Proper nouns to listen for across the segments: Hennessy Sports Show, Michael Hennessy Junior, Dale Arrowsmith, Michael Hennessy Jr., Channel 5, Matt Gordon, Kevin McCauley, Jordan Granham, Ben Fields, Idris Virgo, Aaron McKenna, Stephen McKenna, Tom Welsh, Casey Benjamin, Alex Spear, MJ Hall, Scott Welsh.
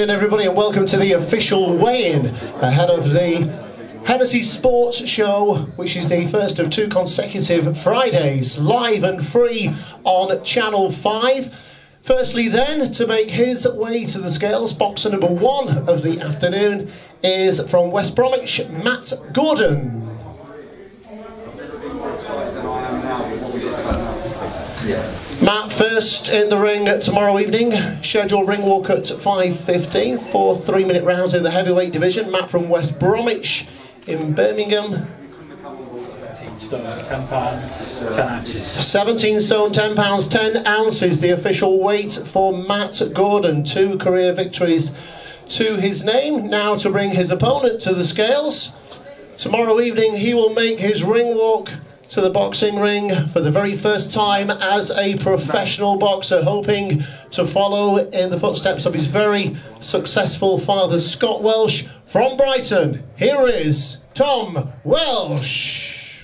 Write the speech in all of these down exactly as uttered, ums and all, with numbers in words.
afternoon, everybody, and welcome to the official weigh-in ahead of the Hennessy Sports Show, which is the first of two consecutive Fridays, live and free on Channel five. Firstly then, to make his way to the scales, boxer number one of the afternoon is from West Bromwich, Matt Gordon. Matt first in the ring tomorrow evening, scheduled ring walk at five fifteen for three minute rounds in the heavyweight division. Matt from West Bromwich in Birmingham. seventeen stone, ten pounds, ten ounces. seventeen stone, ten pounds, ten ounces, the official weight for Matt Gordon. Two career victories to his name. Now to bring his opponent to the scales. Tomorrow evening he will make his ring walk to the boxing ring for the very first time as a professional boxer, hoping to follow in the footsteps of his very successful father, Scott Welsh. From Brighton, here is Tom Welsh.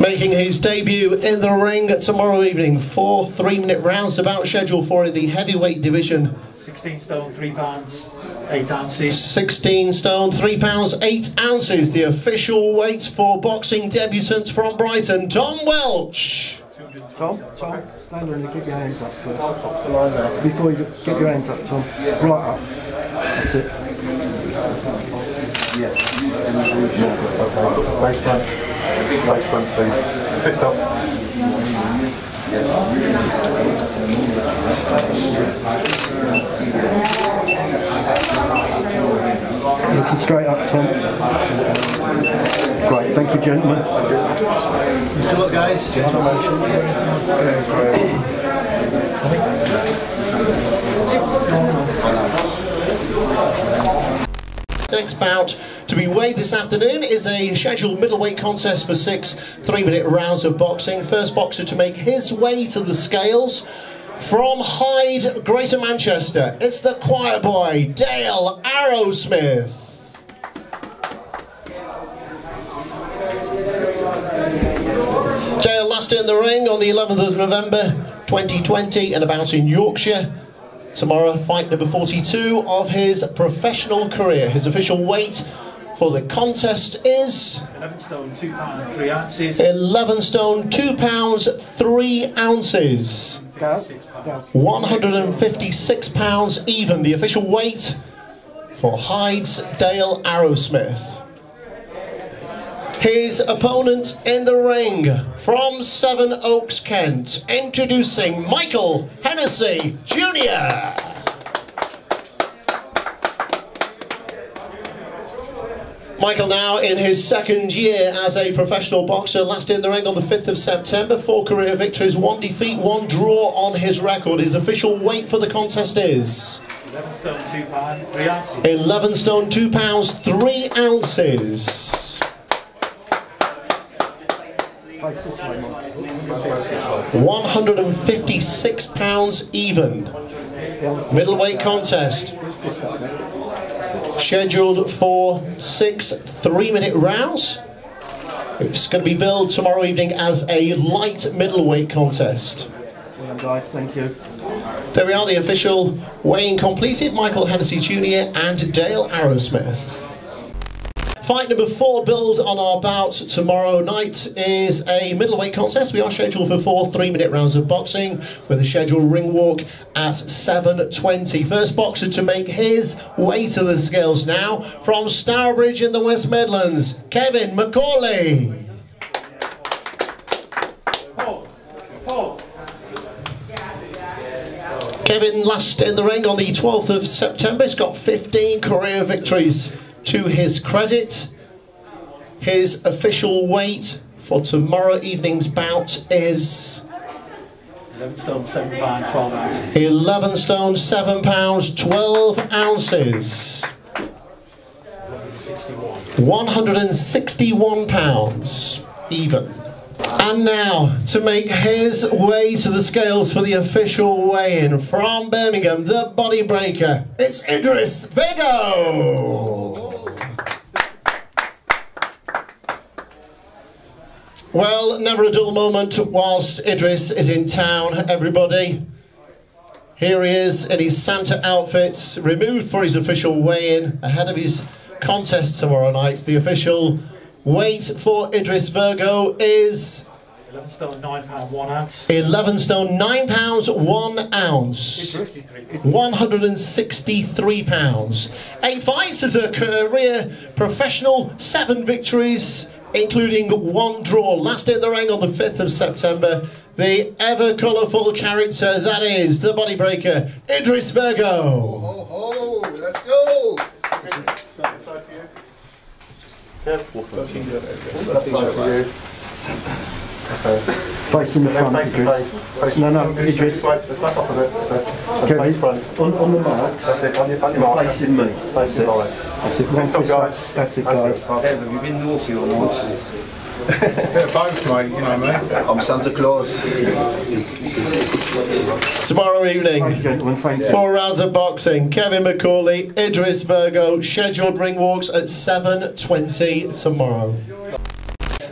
Making his debut in the ring tomorrow evening, four three-minute rounds about schedule for the heavyweight division. sixteen stone, three pounds, eight ounces. sixteen stone, three pounds, eight ounces. The official weight for boxing debutant from Brighton, Tom Welsh. Tom, Tom, stand there and keep your hands up first. Before you get your hands up, Tom. Right up. That's it. Face punch. Face punch, please. Fist up. Looking straight up, Tom. Great, thank you, gentlemen. So what, guys? Gentlemen. Next bout to be weighed this afternoon is a scheduled middleweight contest for six three-minute rounds of boxing. First boxer to make his way to the scales from Hyde, Greater Manchester. It's the choir boy, Dale Arrowsmith. Dale last in the ring on the eleventh of November twenty twenty and about in Yorkshire. Tomorrow, fight number forty-two of his professional career. His official weight for the contest is eleven stone, two pounds, three ounces. eleven stone, two pounds, three ounces. one hundred fifty-six pounds even. The official weight for Hyde's Dale Arrowsmith. His opponent in the ring from Seven Oaks, Kent, introducing Michael Hennessy Junior Michael now in his second year as a professional boxer, last in the ring on the fifth of September, four career victories, one defeat, one draw on his record. His official weight for the contest is eleven stone, two pounds, three ounces. eleven stone, two pounds, three ounces. one hundred fifty-six pounds even. Middleweight contest. Scheduled for six three-minute rounds. It's going to be billed tomorrow evening as a light middleweight contest. Well, guys, thank you. There we are, the official weighing completed. Michael Hennessy Junior and Dale Arrowsmith. Fight number four billed on our bout tomorrow night is a middleweight contest. We are scheduled for four three-minute rounds of boxing with a scheduled ring walk at seven twenty. First boxer to make his way to the scales now from Stourbridge in the West Midlands, Kevin McCauley. Oh. Oh. Kevin last in the ring on the twelfth of September. He's got fifteen career victories to his credit. His official weight for tomorrow evening's bout is eleven stone, seven pounds, twelve ounces. eleven stone, seven pounds, twelve ounces. one hundred sixty-one pounds even. And now to make his way to the scales for the official weigh-in from Birmingham, the body breaker, it's Idris Virgo. Well, never a dull moment whilst Idris is in town, everybody. Here he is in his Santa outfits, removed for his official weigh-in ahead of his contest tomorrow night. The official weight for Idris Virgo is... eleven stone nine pound one ounce. eleven stone nine pounds one ounce. one hundred sixty-three pounds. Eight fights as a career professional, seven victories, including one draw. Last in the ring on the fifth of September. The ever colourful character that is the body breaker, Idris Virgo. Oh, oh, oh, let's go. Facing the front, Idris. Face. No, no, Idris. Face front. On, on the mark. That's it, on your, on your mark. Facing me. Facing my leg. That's it, one fist up. That's it, guys. Have you been naughty or naughty? Both, mate, you know, mate. I'm Santa Claus. Tomorrow evening, four rounds of boxing. Kevin McCauley, Idris Virgo, scheduled ring walks at seven twenty tomorrow.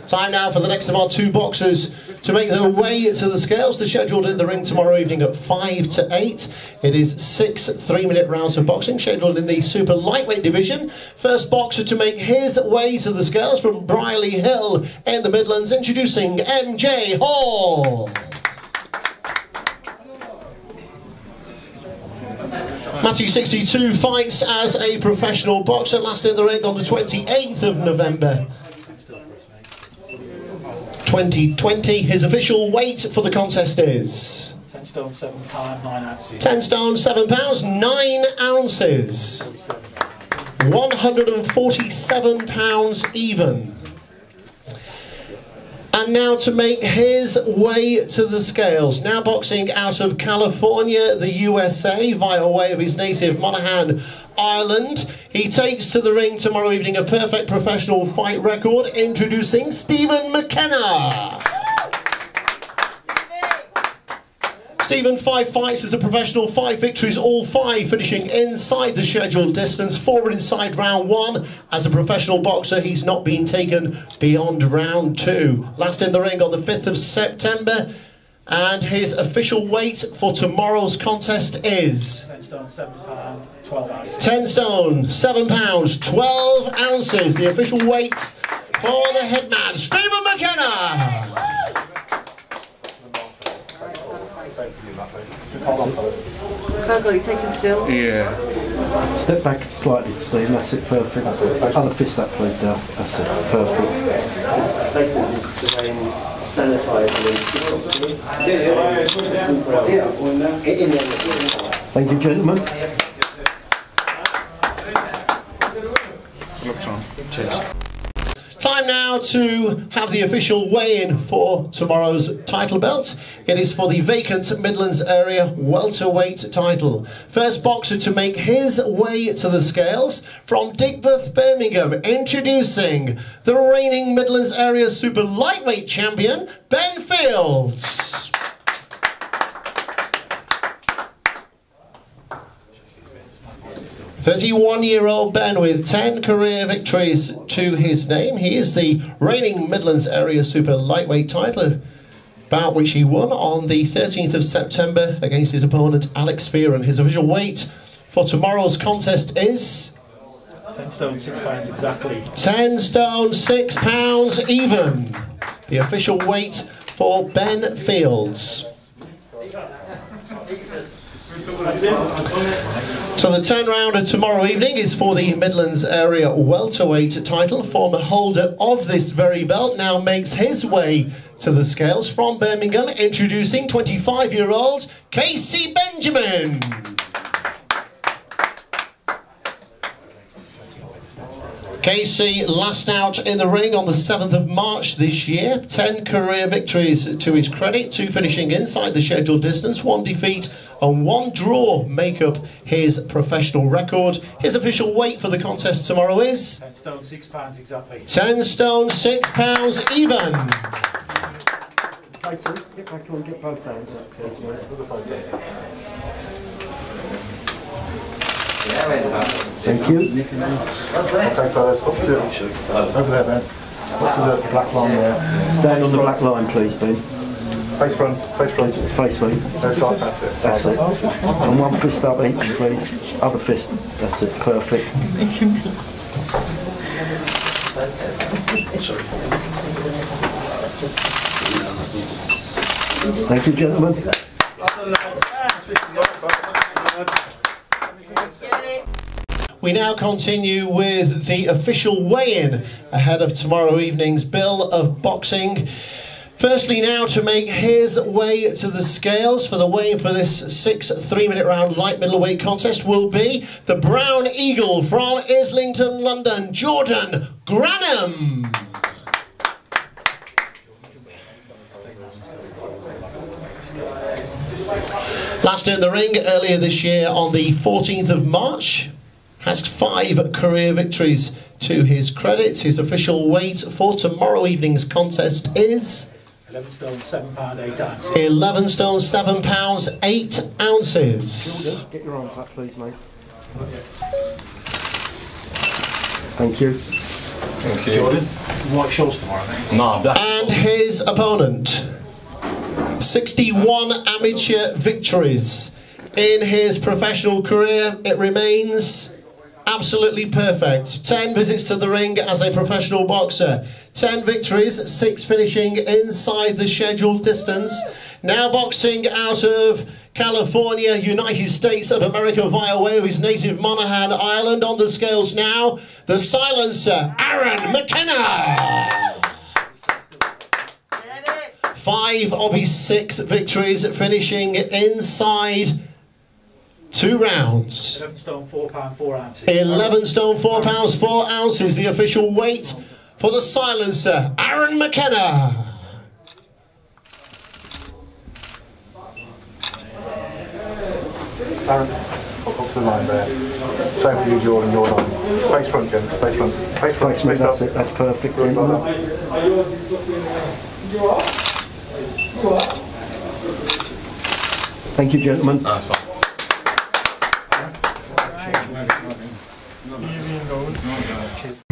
Time now for the next of our two boxers to make their way to the scales. They're scheduled in the ring tomorrow evening at five to eight. It is six three-minute rounds of boxing, scheduled in the super lightweight division. First boxer to make his way to the scales from Briley Hill in the Midlands, introducing M J Hall. Matthew, sixty-two, fights as a professional boxer, last in the ring on the twenty-eighth of November. twenty twenty, his official weight for the contest is ten stone seven pounds nine ounces. ten stone seven pounds nine ounces. one hundred forty-seven pounds even. And now to make his way to the scales. Now boxing out of California, the U S A, via way of his native Monaghan, Ireland. He takes to the ring tomorrow evening a perfect professional fight record, introducing Stephen McKenna. Stephen, five fights as a professional, five victories, all five finishing inside the scheduled distance, four inside round one. As a professional boxer, he's not been taken beyond round two. Last in the ring on the fifth of September, and his official weight for tomorrow's contest is... ten stone, seven pounds, twelve ounces. ten stone, seven pounds, twelve ounces. The official weight for the headman, Stephen McKenna. Virgo, you taking still? Yeah. Step back slightly, Steve. That's it, perfect. That's it. Other fist that played down. That's it, perfect. Thank you, gentlemen. Cheers. Time now to have the official weigh-in for tomorrow's title belt. It is for the vacant Midlands area welterweight title. First boxer to make his way to the scales from Digbeth, Birmingham, introducing the reigning Midlands area super lightweight champion, Ben Fields. thirty-one-year-old Ben with ten career victories to his name. He is the reigning Midlands area super lightweight title, bout which he won on the thirteenth of September against his opponent Alex Spear, and his official weight for tomorrow's contest is... ten stone six pounds exactly. ten stone six pounds even. The official weight for Ben Fields. So the ten-rounder tomorrow evening is for the Midlands area welterweight title. Former holder of this very belt now makes his way to the scales from Birmingham, introducing twenty-five-year-old Casey Benjamin. Casey last out in the ring on the seventh of March this year. ten career victories to his credit, two finishing inside the scheduled distance, one defeat and one draw make up his professional record. His official weight for the contest tomorrow is... ten stone six pounds exactly. ten stone six pounds even. Get back on, get both hands up, please. Thank you. Okay, guys, up to you. Over there, man. Look to the black line there. Stand on the black line, please, Ben. Face front, face front. Face front. No side, that's it. That's it. And one fist up each, please. Other fist. That's it. Perfect. Thank you, gentlemen. We now continue with the official weigh-in ahead of tomorrow evening's bill of boxing. Firstly now, to make his way to the scales for the weigh-in for this six three-minute round light middleweight contest will be the Brown Eagle from Islington, London, Jordan Granham. Last in the ring earlier this year on the fourteenth of March. Has five career victories to his credit. His official weight for tomorrow evening's contest is... eleven stone, seven pound, eight ounces. eleven stone, seven pounds, eight ounces. Get your arms up, please, mate. Thank you. Thank you. Jordan, white shorts tomorrow, mate. Nah, that... And his opponent. sixty-one amateur victories. In his professional career, it remains... absolutely perfect. ten visits to the ring as a professional boxer. ten victories, six finishing inside the scheduled distance. Now boxing out of California, United States of America, via way of his native Monaghan, Ireland. On the scales now, the silencer, Aaron McKenna. Five of his six victories finishing inside two rounds. eleven stone, four pound, four ounces. eleven stone, four pounds, four ounces. The official weight for the silencer, Aaron McKenna. Aaron, up to the line there. Same for you, Jordan, your line. Face front, gents, face front. Face front, face that's up. It, that's perfect. Right right right. Are you, are you up? Thank you, gentlemen. That's fine. Thank you.